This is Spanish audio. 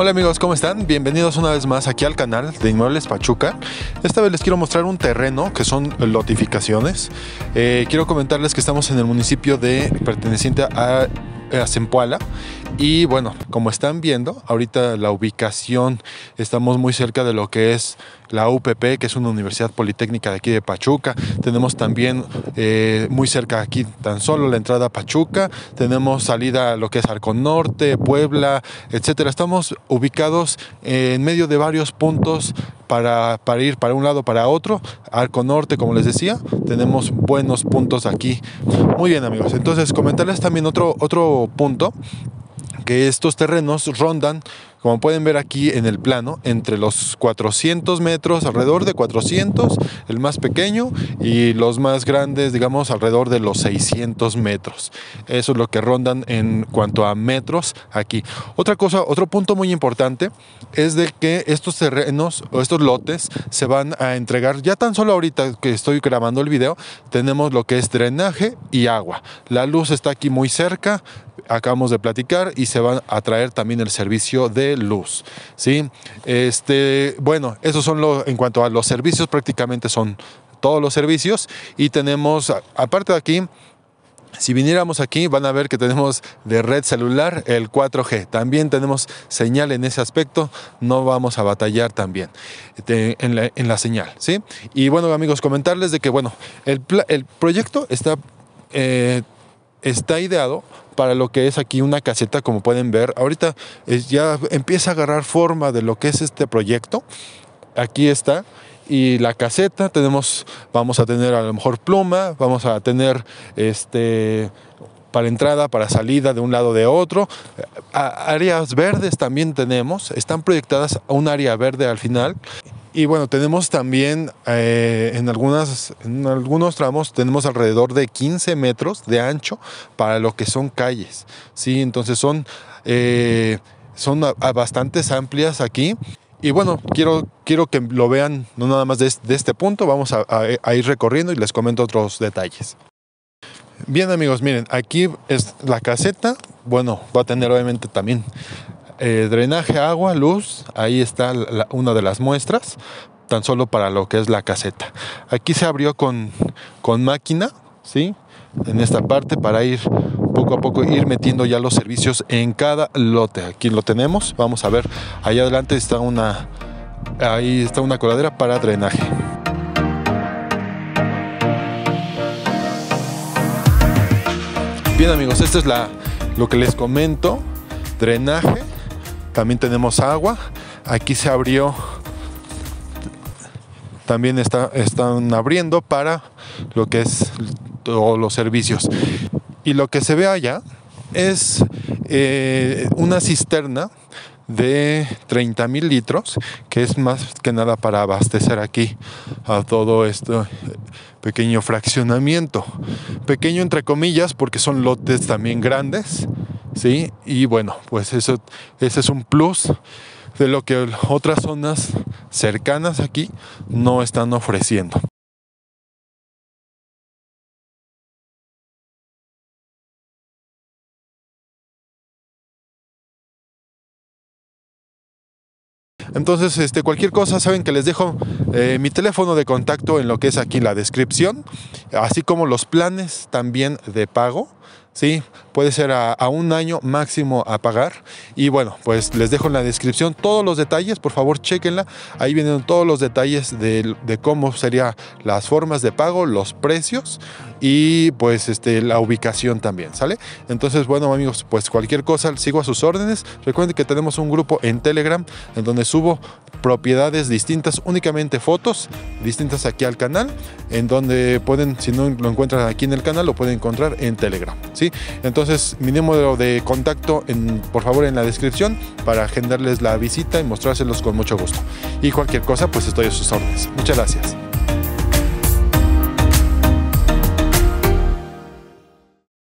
Hola amigos, ¿cómo están? Bienvenidos una vez más aquí al canal de Inmuebles Pachuca. Esta vez les quiero mostrar un terreno que son lotificaciones. Quiero comentarles que estamos en el municipio de perteneciente a Zempoala. Y bueno, como están viendo, ahorita la ubicación, estamos muy cerca de lo que es la UPP, que es una universidad politécnica de aquí de Pachuca. Tenemos también muy cerca aquí tan solo la entrada a Pachuca. Tenemos salida a lo que es Arco Norte, Puebla, etcétera. Estamos ubicados en medio de varios puntos para ir para un lado para otro. Arco Norte, como les decía, tenemos buenos puntos aquí. Muy bien amigos, entonces comentarles también otro punto, que estos terrenos rondan, como pueden ver aquí en el plano, entre los 400 metros, alrededor de 400, el más pequeño, y los más grandes, digamos, alrededor de los 600 metros. Eso es lo que rondan en cuanto a metros aquí. Otra cosa, otro punto muy importante es de que estos terrenos o estos lotes se van a entregar, ya tan solo ahorita que estoy grabando el video, tenemos lo que es drenaje y agua. La luz está aquí muy cerca, acabamos de platicar, y se van a traer también el servicio de luz, ¿sí? Bueno, esos son en cuanto a los servicios, prácticamente son todos los servicios. Y tenemos, aparte de aquí, si viniéramos aquí, van a ver que tenemos de red celular el 4G. También tenemos señal en ese aspecto, no vamos a batallar también en la señal, ¿sí? Y bueno, amigos, comentarles de que, bueno, el proyecto está ideado para lo que es aquí una caseta, como pueden ver. Ahorita ya empieza a agarrar forma de lo que es este proyecto. Aquí está. Y la caseta, vamos a tener a lo mejor pluma, vamos a tener para entrada, para salida de un lado de otro. Áreas verdes también tenemos. Están proyectadas a un área verde al final. Y bueno, tenemos también en algunos tramos, tenemos alrededor de 15 metros de ancho para lo que son calles, ¿sí? Entonces son bastante amplias aquí. Y bueno, quiero que lo vean, no nada más de este punto, vamos a ir recorriendo y les comento otros detalles. Bien amigos, miren, aquí es la caseta. Bueno, va a tener obviamente también drenaje, agua, luz. Ahí está una de las muestras, tan solo para lo que es la caseta. Aquí se abrió con máquina, ¿sí? En esta parte, para ir poco a poco ir metiendo ya los servicios en cada lote. Aquí lo tenemos, vamos a ver, allá adelante ahí está una coladera para drenaje. Bien amigos, esto es lo que les comento, drenaje. También tenemos agua. Aquí se abrió. También están abriendo para lo que es todos los servicios. Y lo que se ve allá es una cisterna de 30,000 litros, que es más que nada para abastecer aquí a todo este pequeño fraccionamiento. Pequeño entre comillas, porque son lotes también grandes. Sí, y bueno, pues ese es un plus de lo que otras zonas cercanas aquí no están ofreciendo. Entonces, cualquier cosa, saben que les dejo mi teléfono de contacto en lo que es aquí la descripción, así como los planes también de pago, ¿sí? Puede ser a un año máximo a pagar. Y bueno, pues les dejo en la descripción todos los detalles, por favor, chéquenla. Ahí vienen todos los detalles de cómo serían las formas de pago, los precios y pues la ubicación también, ¿sale? Entonces, bueno amigos, pues cualquier cosa, sigo a sus órdenes. Recuerden que tenemos un grupo en Telegram en donde subo propiedades distintas, únicamente fotos distintas aquí al canal, en donde pueden, si no lo encuentran aquí en el canal, lo pueden encontrar en Telegram, ¿sí? Entonces, mi número de contacto, por favor, en la descripción, para agendarles la visita y mostrárselos con mucho gusto. Y cualquier cosa, pues estoy a sus órdenes. Muchas gracias.